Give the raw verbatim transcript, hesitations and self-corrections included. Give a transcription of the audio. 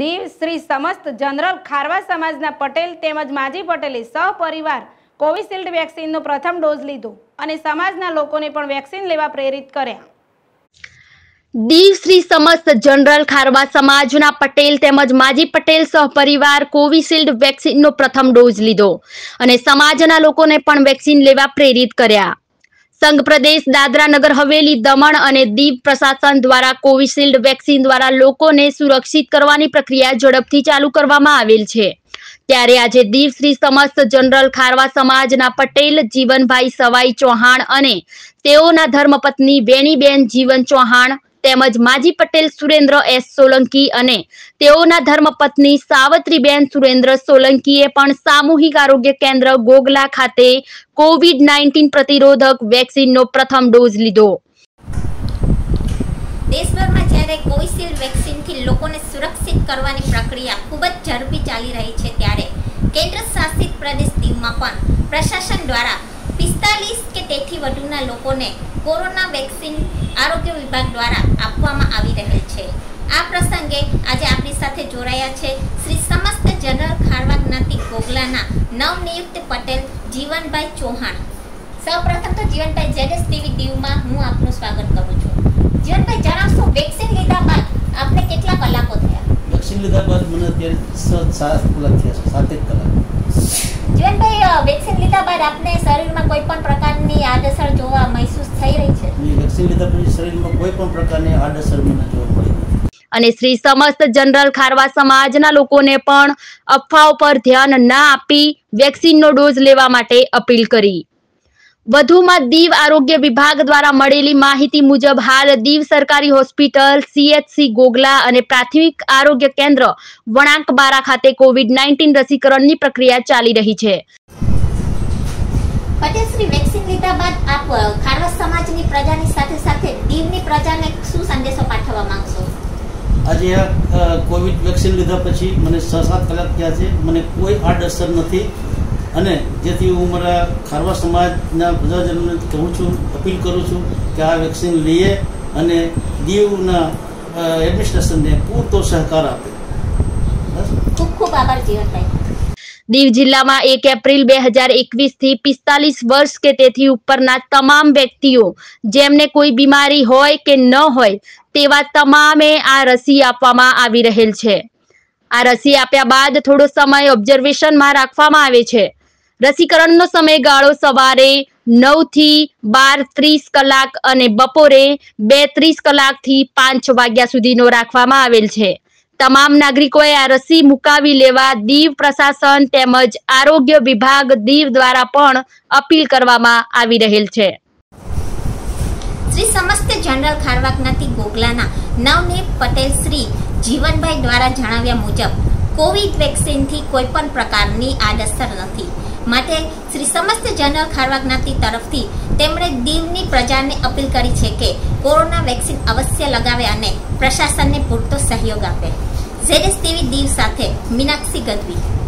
દીવ શ્રી સમસ્ત જનરલ ખારવા સમાજના પટેલ તેમજ માજી પટેલે સહપરિવાર કોવિશીલ્ડ વેક્સિનનો પ્રથમ ડોઝ લીધો અને સમાજના લોકોને પણ વેક્સિન લેવા પ્રેરિત કર્યા। દીવ શ્રી સમસ્ત જનરલ ખારવા સમાજના પટેલ તેમજ માજી પટેલ સહપરિવાર કોવિશીલ્ડ વેક્સિનનો પ્રથમ ડોઝ લીધો અને સમાજના લોકોને પણ વેક્સિન લેવા પ્રેરિત કર્યા। સંઘ પ્રદેશ દાદરા નગર હવેલી દમણ અને દીવ પ્રશાસન દ્વારા કોવિશીલ્ડ વેક્સિન દ્વારા લોકોને સુરક્ષિત કરવાની પ્રક્રિયા ઝડપથી ચાલુ કરવામાં આવેલ છે। ત્યારે આજે દીવ શ્રી સમસ્ત જનરલ ખારવા સમાજના પટેલ જીવનભાઈ સવાઈ ચૌહાણ અને તેઓના ધર્મપત્ની વેણીબેન જીવન ચૌહાણ તેમજ માજી પટેલ સુરેન્દ્ર એસ સોલંકી અને તેઓના ધર્મપત્ની સાવત્રીબેન સુરેન્દ્ર સોલંકીએ પણ સામૂહિક આરોગ્ય કેન્દ્ર ગોગલા ખાતે કોવિડ નાઇન્ટીન પ્રતિરોધક વેક્સિનનો પ્રથમ ડોઝ લીધો। દેશભરમાં જ્યારે કોવિશીલ્ડ વેક્સિનથી લોકોને સુરક્ષિત કરવાની પ્રક્રિયા ખૂબ જ ઝડપી ચાલી રહી છે, ત્યારે કેન્દ્ર શાસિત પ્રદેશ દીવમાં પણ પ્રશાસન દ્વારા પિસ્તાલીસ કે તેથી વધુના લોકોને કોરોના વેક્સિન આરોગ્ય વિભાગ દ્વારા આપવામાં આવી રહેલ છે। આ પ્રસંગે આજે આપણી સાથે જોડાયા છે શ્રી સમસ્ત જનરલ ખારવા જ્ઞાતિ ગોગલાના નવનિયુક્ત પટેલ જીવનભાઈ ચૌહાણ। સૌપ્રથમ તો જીવનભાઈ, જેએસ ટીવી દીવમાં હું આપનું સ્વાગત કરું છું। જીવનભાઈ, જણાવશો વેક્સિન લીધા બાદ આપને કેટલા કલાકો થયા? વેક્સિન લીધા બાદ મને અત્યારે સાત કલાક થયા, સાત એક કલાક। જીવનભાઈ, વેક્સિન લીધા બાદ આપને શરીરમાં કોઈ પણ પ્રકારની આડઅસર જોવા મહેસૂસ થઈ રહી છે? વેક્સિન લીધા પછી શરીરમાં કોઈ પણ પ્રકારની આડઅસર મને જોવા મળી અને શ્રી સમસ્ત જનરલ ખારવા સમાજના લોકોને પણ અફવાઓ પર ધ્યાન ના આપી વેક્સિનનો ડોઝ લેવા માટે અપીલ કરી। વધુમાં દીવ આરોગ્ય વિભાગ દ્વારા મળેલી માહિતી મુજબ હાલ દીવ સરકારી hospital C H C Ghoghla અને પ્રાથમિક આરોગ્ય કેન્દ્ર વણાંક બારા ખાતે કોવિડ નાઇન્ટીન રસીકરણની પ્રક્રિયા ચાલી રહી છે। પટેલશ્રી, વેક્સિન લીધા બાદ આપ ખારવા સમાજની પ્રજાની સાથે સાથે દીવની પ્રજાને શું સંદેશો પાઠવવા માંગશો? આજે આ કોવિડ વેક્સિન લીધા પછી મને છ સાત કલાક થયા છે, મને કોઈ આડઅસર નથી અને જેથી હું મારા ખારવા સમાજના પ્રજાજનોને કહું છું, અપીલ કરું છું કે આ વેક્સિન લઈએ અને દીવના એડમિનિસ્ટ્રેશનને પૂરતો સહકાર આપે। ખૂબ ખૂબ આભાર જીવનભાઈ। દીવ જિલ્લામાં એક એપ્રિલ બે હજાર એકવીસથી પિસ્તાલીસ વર્ષ કે તેથી ઉપરના તમામ વ્યક્તિઓ જેમને કોઈ બીમારી હોય કે ન હોય તેવા તમામે આ રસી આપવામાં આવી રહેલ છે। આ રસી આપ્યા બાદ થોડો સમય ઓબ્ઝર્વેશનમાં રાખવામાં આવે છે। રસીકરણનો સમયગાળો સવારે નવ થી બાર ત્રીસ કલાક અને બપોરે બે ત્રીસ કલાકથી પાંચ વાગ્યા સુધીનો રાખવામાં આવેલ છે। તમામ નાગરિકોએ આ રસી મુકાવી લેવા દીવ પ્રશાસન તેમજ આરોગ્ય વિભાગ દીવ દ્વારા પણ અપીલ કરવામાં આવી રહેલ છે। શ્રી સમસ્ત જનરલ ખારવા જ્ઞાતિ ગોગલાના નવનિયુક્ત પટેલ શ્રી જીવનભાઈ દ્વારા જણાવ્યા મુજબ કોવિડ વેક્સિનથી કોઈ પણ પ્રકારની આડઅસર નથી, માટે શ્રી સમસ્ત જનરલ ખારવા જ્ઞાતિ તરફથી તેમણે દીવની પ્રજાને અપીલ કરી છે કે કોરોના વેક્સિન અવશ્ય લગાવે અને પ્રશાસનને પૂરતો સહયોગ આપે। જેએસ ટીવી દીવ સાથે મીનાક્ષી ગદવી।